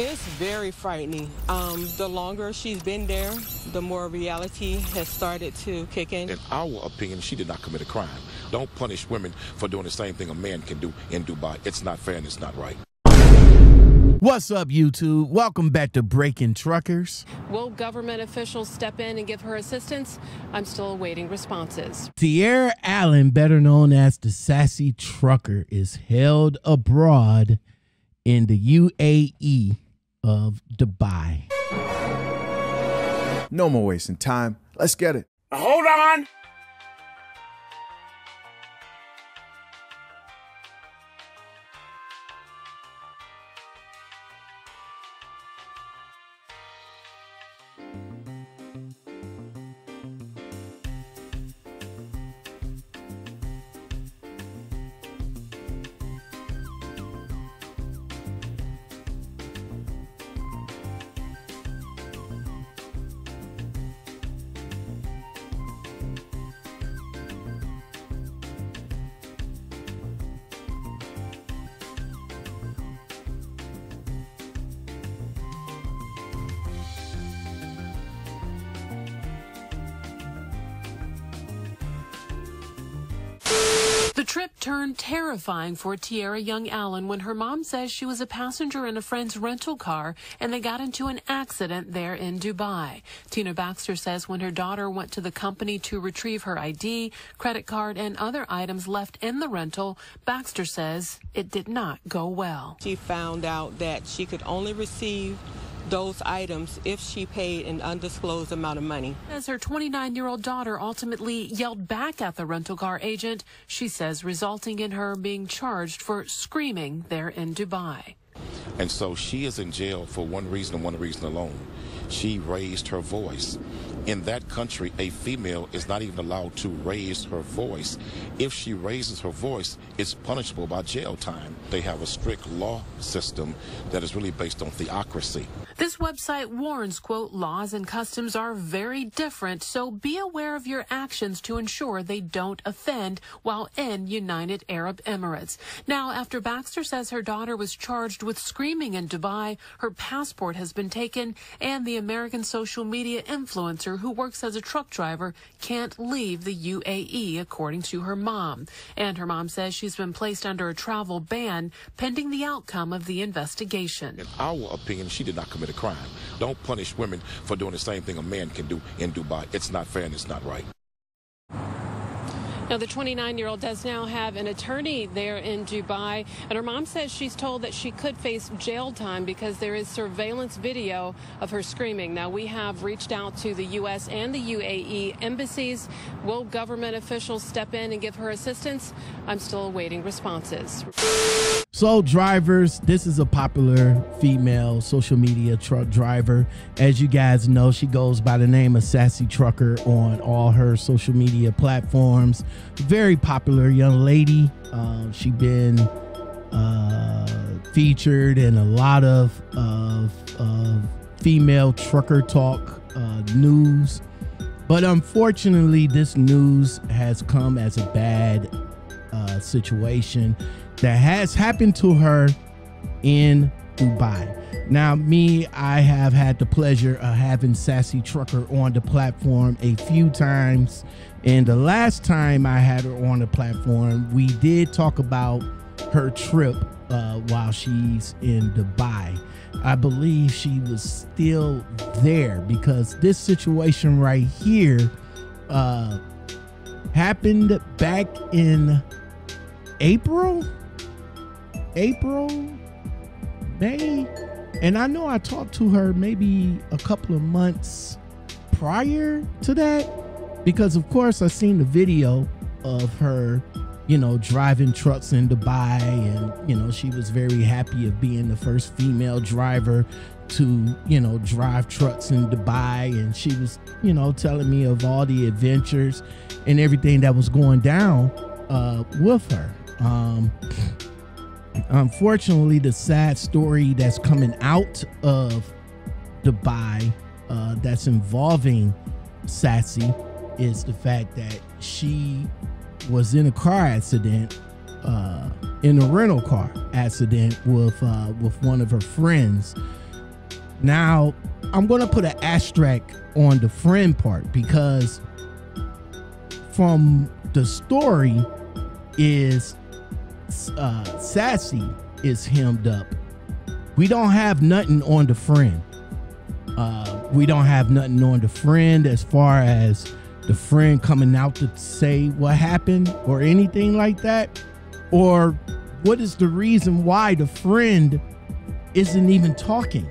It's very frightening. The longer she's been there, the more reality has started to kick in. In our opinion, she did not commit a crime. Don't punish women for doing the same thing a man can do in Dubai. It's not fair and it's not right. What's up, YouTube? Welcome back to Breaking Truckers. Will government officials step in and give her assistance? I'm still awaiting responses. Tierra Allen, better known as the Sassy Trucker, is held abroad in the UAE of Dubai. No more wasting time. Let's get it. Hold on. The trip turned terrifying for Tierra Young Allen when her mom says she was a passenger in a friend's rental car and they got into an accident there in Dubai. Tina Baxter says when her daughter went to the company to retrieve her ID, credit card, and other items left in the rental, Baxter says it did not go well. She found out that she could only receive those items if she paid an undisclosed amount of money. As her 29-year-old daughter ultimately yelled back at the rental car agent, she says resulting in her being charged for screaming there in Dubai. And so she is in jail for one reason and one reason alone. She raised her voice. In that country, a female is not even allowed to raise her voice. If she raises her voice, it's punishable by jail time. They have a strict law system that is really based on theocracy. This website warns, quote, laws and customs are very different, so be aware of your actions to ensure they don't offend while in United Arab Emirates. Now, after Baxter says her daughter was charged with screaming in Dubai, her passport has been taken, and the American social media influencer who works as a truck driver can't leave the UAE, according to her mom. And her mom says she's been placed under a travel ban pending the outcome of the investigation. In our opinion, she did not commit a crime. Don't punish women for doing the same thing a man can do in Dubai. It's not fair and it's not right. Now, the 29-year-old does now have an attorney there in Dubai, and her mom says she's told that she could face jail time because there is surveillance video of her screaming. Now, we have reached out to the U.S. and the UAE embassies. Will government officials step in and give her assistance? I'm still awaiting responses. So, drivers, this is a popular female social media truck driver. As you guys know, she goes by the name of Sassy Trucker on all her social media platforms. Very popular young lady. She's been featured in a lot of female trucker talk news, but unfortunately this news has come as a bad situation that has happened to her in Dubai. Now, I have had the pleasure of having Sassy Trucker on the platform a few times, and the last time I had her on the platform, we did talk about her trip while she's in Dubai. I believe she was still there because this situation right here happened back in May. And I know I talked to her maybe a couple of months prior to that, because of course I seen the video of her, driving trucks in Dubai, and, she was very happy of being the first female driver to, drive trucks in Dubai. And she was, telling me of all the adventures and everything that was going down with her. Unfortunately, the sad story that's coming out of Dubai that's involving Sassy is the fact that she was in a car accident, in a rental car accident with one of her friends. Now, I'm going to put an asterisk on the friend part, because from the story is Sassy is hemmed up. We don't have nothing on the friend. We don't have nothing on the friend as far as the friend coming out to say what happened or anything like that. Or what is the reason why the friend isn't even talking?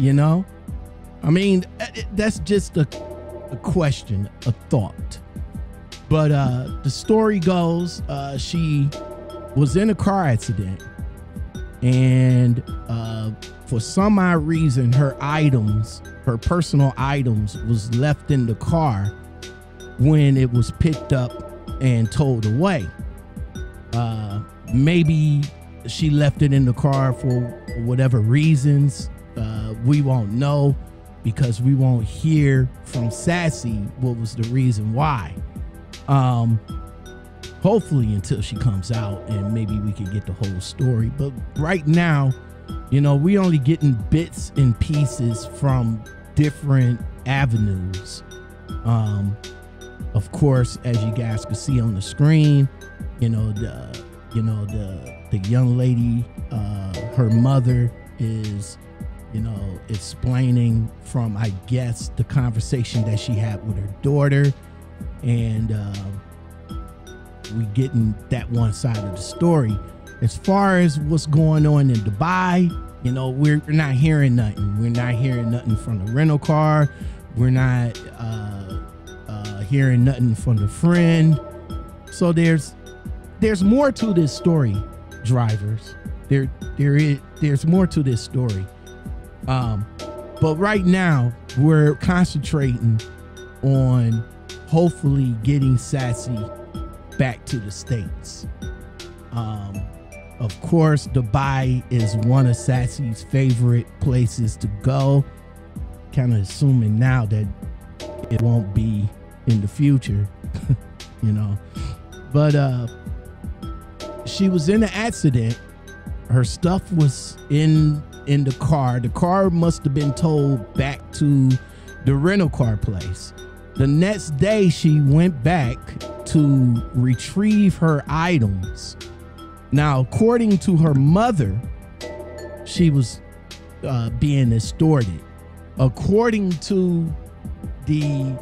You know, I mean, that's just a question, a thought. But the story goes, she was in a car accident, and for some odd reason, her items, her personal items, was left in the car when it was picked up and towed away. Maybe she left it in the car for whatever reasons. We won't know, because we won't hear from Sassy what was the reason why. Hopefully until she comes out, and maybe we can get the whole story. But right now, you know, we only getting bits and pieces from different avenues. Of course, as you guys can see on the screen, the young lady, her mother is, you know, explaining from, I guess, the conversation that she had with her daughter. And we getting that one side of the story. As far as what's going on in Dubai, you know, we're not hearing nothing. We're not hearing nothing from the rental car. We're not hearing nothing from the friend. So there's more to this story, drivers. There's more to this story. But right now we're concentrating on hopefully getting Sassy back to the States. Of course, Dubai is one of Sassy's favorite places to go. Kind of assuming now that it won't be in the future, you know. But she was in an accident. Her stuff was in the car. The car must have been towed back to the rental car place. The next day, she went back to retrieve her items. Now, according to her mother, she was being extorted. According to the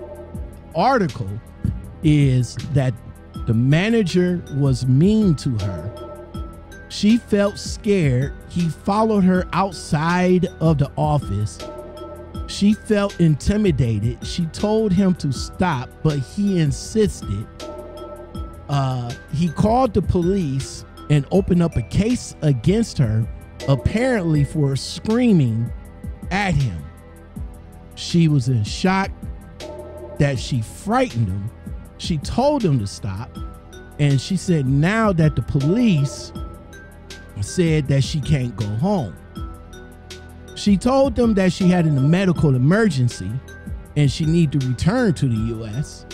article, is that the manager was mean to her. She felt scared. He followed her outside of the office. She felt intimidated. She told him to stop, but he insisted. He called the police and opened up a case against her, apparently for screaming at him. She was in shock that she frightened him. She told him to stop. And she said now that the police said that she can't go home. She told them that she had a medical emergency and she needed to return to the U.S.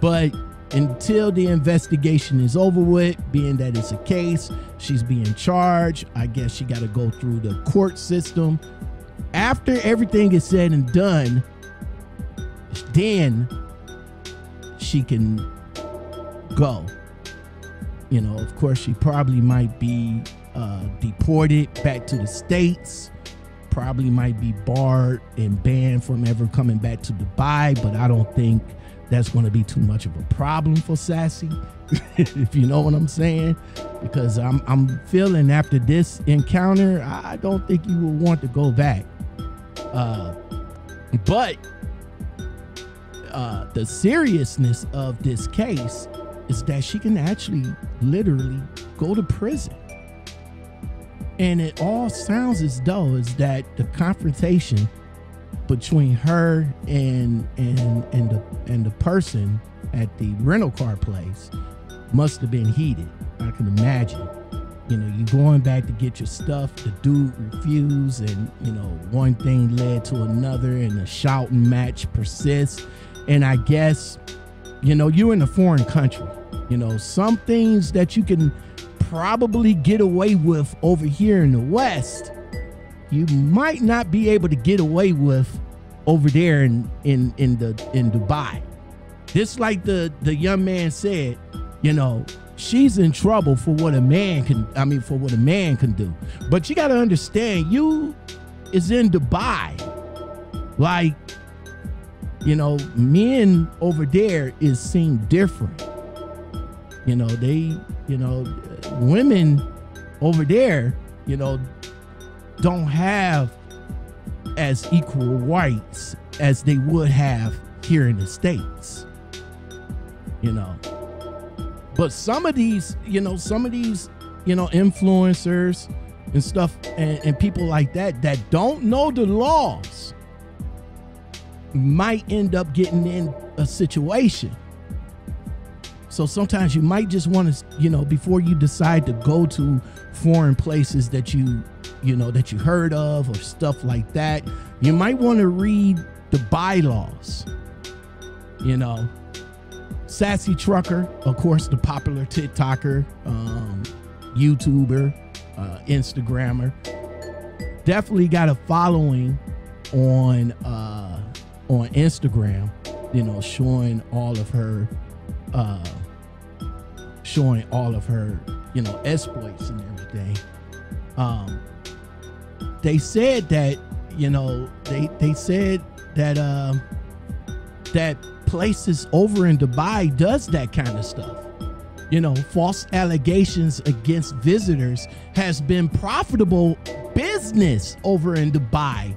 But until the investigation is over with, being that it's a case, she's being charged. I guess she got to go through the court system. After everything is said and done, then she can go. You know, of course, she probably might be deported back to the States, probably might be barred and banned from ever coming back to Dubai, but I don't think that's going to be too much of a problem for Sassy, if you know what I'm saying, because I'm feeling after this encounter, I don't think you will want to go back. But the seriousness of this case is that she can actually literally go to prison. And it all sounds as though is that the confrontation between her and the person at the rental car place must have been heated. I can imagine. You know, you going back to get your stuff, the dude refused, and you know, one thing led to another, and the shouting match persists. And I guess, you know, you're in a foreign country. You know, some things that you can probably get away with over here in the West, you might not be able to get away with over there in Dubai. Just like the young man said, you know, she's in trouble for what a man can, I mean, for what a man can do. But you got to understand, you is in Dubai. Like, you know, men over there is seen different. You know, they, you know, women over there, you know, don't have as equal rights as they would have here in the States, you know. But some of these, you know, influencers and stuff and people like that that don't know the laws might end up getting in a situation. So sometimes you might just want to, you know, before you decide to go to foreign places that you heard of or stuff like that, you might want to read the bylaws, you know. Sassy Trucker, of course, the popular TikToker, YouTuber, Instagrammer, definitely got a following on Instagram, you know, showing all of her, you know, exploits and everything. They said that, you know, they said that that places over in Dubai does that kind of stuff. You know, false allegations against visitors has been profitable business over in Dubai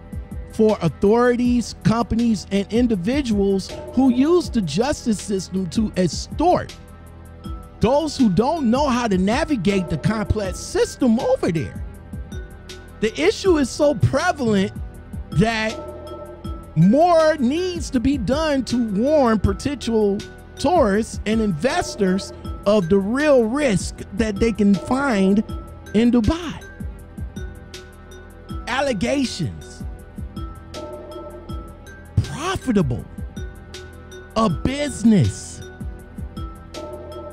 for authorities, companies, and individuals who use the justice system to extort those who don't know how to navigate the complex system over there. The issue is so prevalent that more needs to be done to warn potential tourists and investors of the real risk that they can find in Dubai. Allegations. Profitable. A business.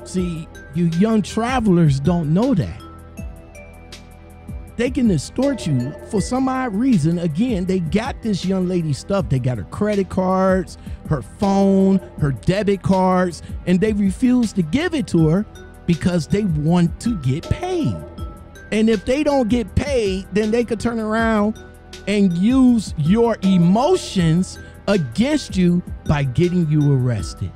See, you young travelers don't know that. They can extort you for some odd reason. Again, they got this young lady stuff. They got her credit cards, her phone, her debit cards, and they refuse to give it to her because they want to get paid. And if they don't get paid, then they could turn around and use your emotions against you by getting you arrested.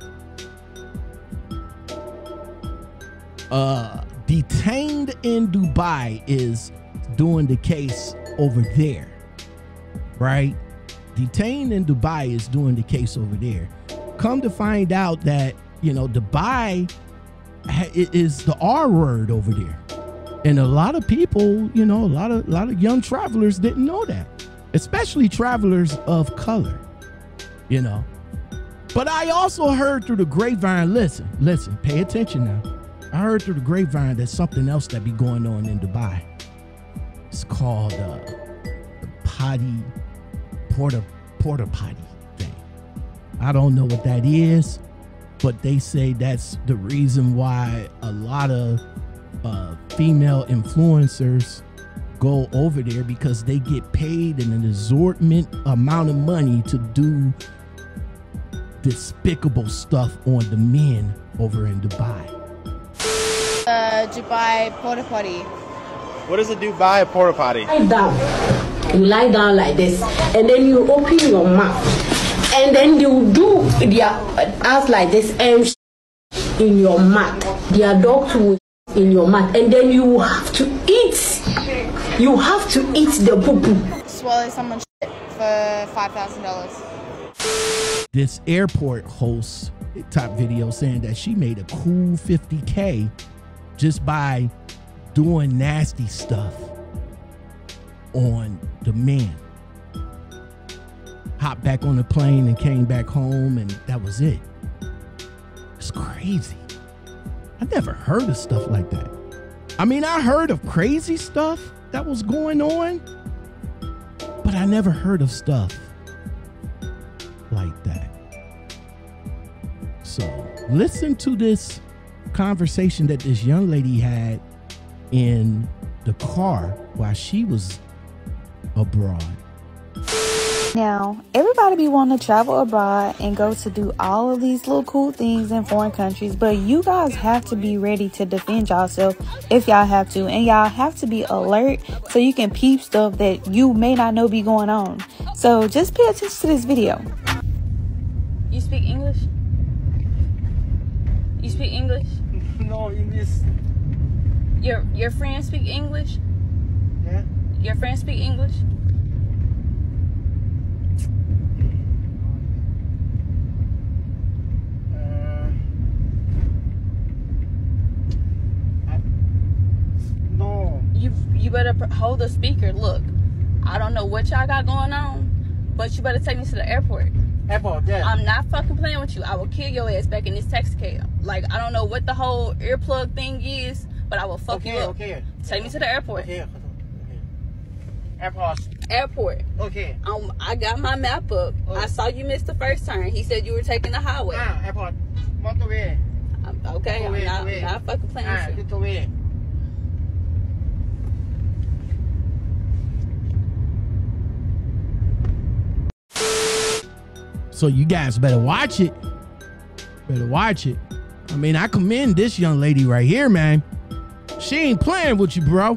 Detained in Dubai is doing the case over there, right? Detained in Dubai is doing the case over there. Come to find out that, you know, Dubai is the R word over there. And a lot of people, you know, a lot of young travelers didn't know that, especially travelers of color, you know. But I also heard through the grapevine, listen, pay attention now. I heard through the grapevine that something else that be going on in Dubai. It's called the porta potty thing. I don't know what that is, but they say that's the reason why a lot of female influencers go over there, because they get paid an exorbitant amount of money to do despicable stuff on the men over in Dubai. Dubai porta potty. What does it do by a porta potty? You lie down like this, and then you open your mouth, and then you do their ass like this, and in your mouth, their dog will in your mouth, and then you have to eat. You have to eat the poo poo. Swallow someone's shit for $5,000. This airport hosts top video saying that she made a cool 50K just by doing nasty stuff on the men. Hopped back on the plane and came back home, and that was it. It's crazy. I never heard of stuff like that. I mean, I heard of crazy stuff that was going on, but I never heard of stuff like that. So listen to this conversation that this young lady had in the car while she was abroad. Now, everybody be wanting to travel abroad and go to do all of these little cool things in foreign countries, but you guys have to be ready to defend yourself if y'all have to, and y'all have to be alert so you can peep stuff that you may not know be going on. So just pay attention to this video. You speak English? You speak English? No, English. Your friends speak English? Yeah. Your friends speak English? You better hold the speaker. Look, I don't know what y'all got going on, but you better take me to the airport. Airport, yeah. I'm not fucking playing with you. I will kill your ass back in this taxi cab. Like, I don't know what the whole earplug thing is, but I will fuck you up. Okay. Take me to the airport. Okay. Airport. Airport. Okay. I got my map up. Okay. I saw you missed the first turn. He said you were taking the highway. Airport. Motorway. Okay. I'm not fucking playing with you. So you guys better watch it. Better watch it. I mean, I commend this young lady right here, man. She ain't playing with you, bro.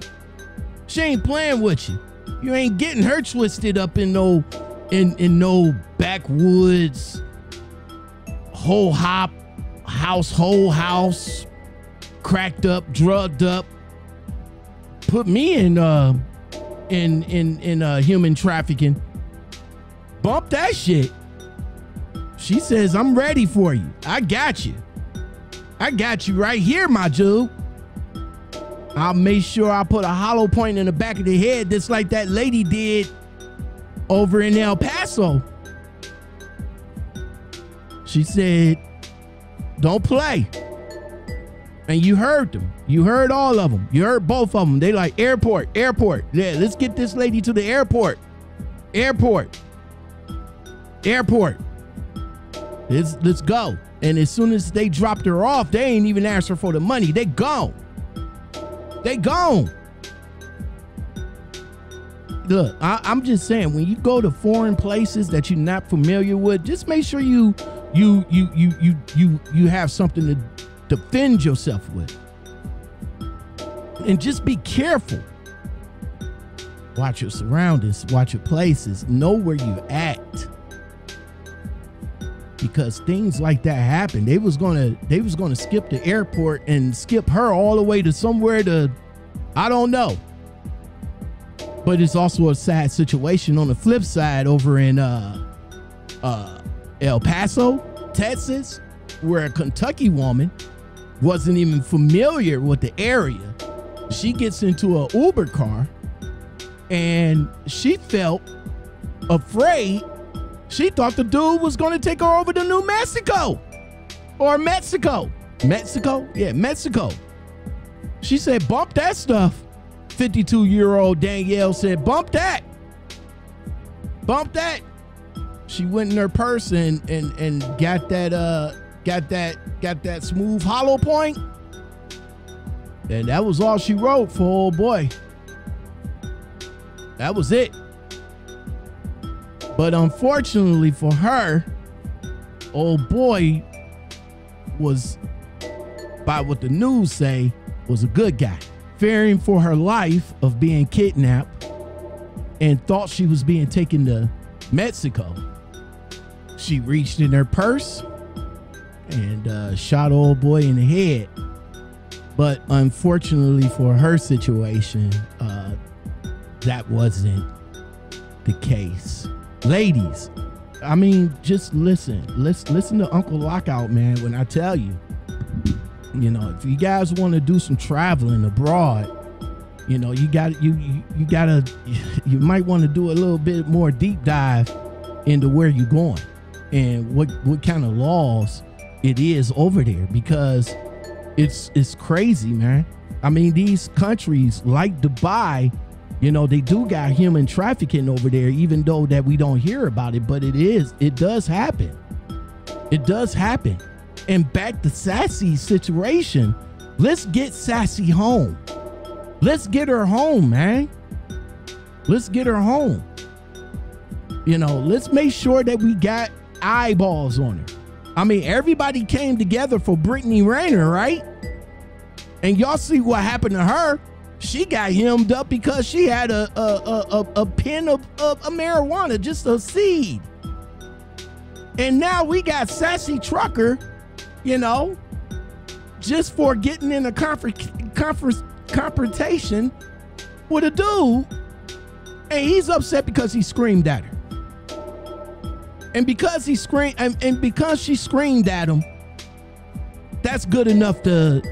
She ain't playing with you. You ain't getting her twisted up in no backwoods whole hop house, cracked up, drugged up. Put me in human trafficking. Bump that shit. She says, I'm ready for you. I got you. I got you right here, my dude. I'll make sure I put a hollow point in the back of the head just like that lady did over in El Paso. She said, don't play. And you heard them. You heard all of them. You heard both of them. They like, airport, airport. Yeah, let's get this lady to the airport. Airport. Airport. Let's go. And as soon as they dropped her off, they ain't even asked her for the money. They gone. They gone. Look, I'm just saying, when you go to foreign places that you're not familiar with, just make sure you have something to defend yourself with. And just be careful. Watch your surroundings, watch your places, know where you at. Because things like that happened. They was gonna skip the airport and skip her all the way to somewhere to, I don't know. But it's also a sad situation on the flip side over in El Paso, Texas, where a Kentucky woman wasn't even familiar with the area. She gets into an Uber car and she felt afraid. She thought the dude was going to take her over to New Mexico or Mexico. Mexico? Yeah, Mexico. She said, bump that stuff. 52-year-old Danielle said, bump that. Bump that. She went in her purse and got that smooth hollow point. And that was all she wrote for old boy. That was it. But unfortunately for her, old boy was, by what the news say, was a good guy. Fearing for her life of being kidnapped and thought she was being taken to Mexico, she reached in her purse and shot old boy in the head. But unfortunately for her situation, that wasn't the case. Ladies, I mean, just listen. Let's listen to Uncle Lockout, man, when I tell you. You know, if you guys want to do some traveling abroad, you know, you might want to do a little bit more deep dive into where you're going and what kind of laws it is over there, because it's crazy, man. I mean, these countries like Dubai, you know, they do got human trafficking over there, even though that we don't hear about it, but it does happen. It does happen. And back to Sassy's situation, let's get Sassy home. Let's get her home, man. Let's get her home. You know, let's make sure that we got eyeballs on her. I mean, everybody came together for Brittany Rayner, right? And y'all see what happened to her. She got hemmed up because she had a pen of marijuana, just a seed. And now we got Sassy Trucker, you know, just for getting in a confrontation with a dude. And he's upset because he screamed at her. And because he screamed, and because she screamed at him, that's good enough to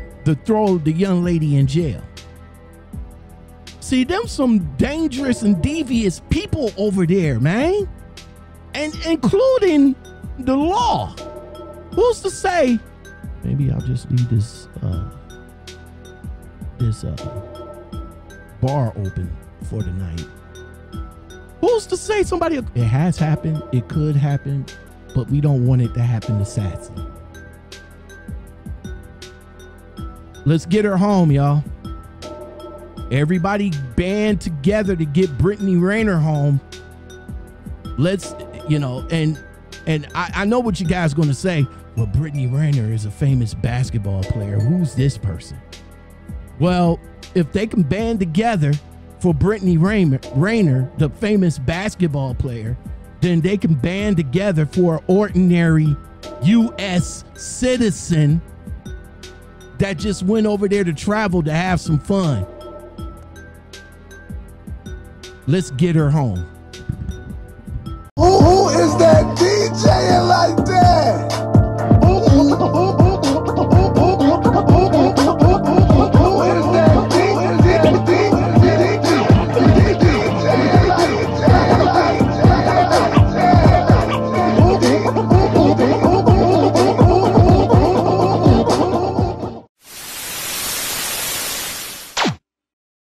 throw the young lady in jail. See, them some dangerous and devious people over there, man. And including the law. Who's to say? Maybe I'll just leave this bar open for the night. Who's to say somebody? It has happened. It could happen, but we don't want it to happen to Sassy. Let's get her home, y'all. Everybody band together to get Brittany Rayner home. Let's, you know, and I know what you guys are going to say. Well, Brittany Rayner is a famous basketball player. Who's this person? Well, if they can band together for Brittany Rayner, the famous basketball player, then they can band together for an ordinary U.S. citizen that just went over there to travel to have some fun. Let's get her home.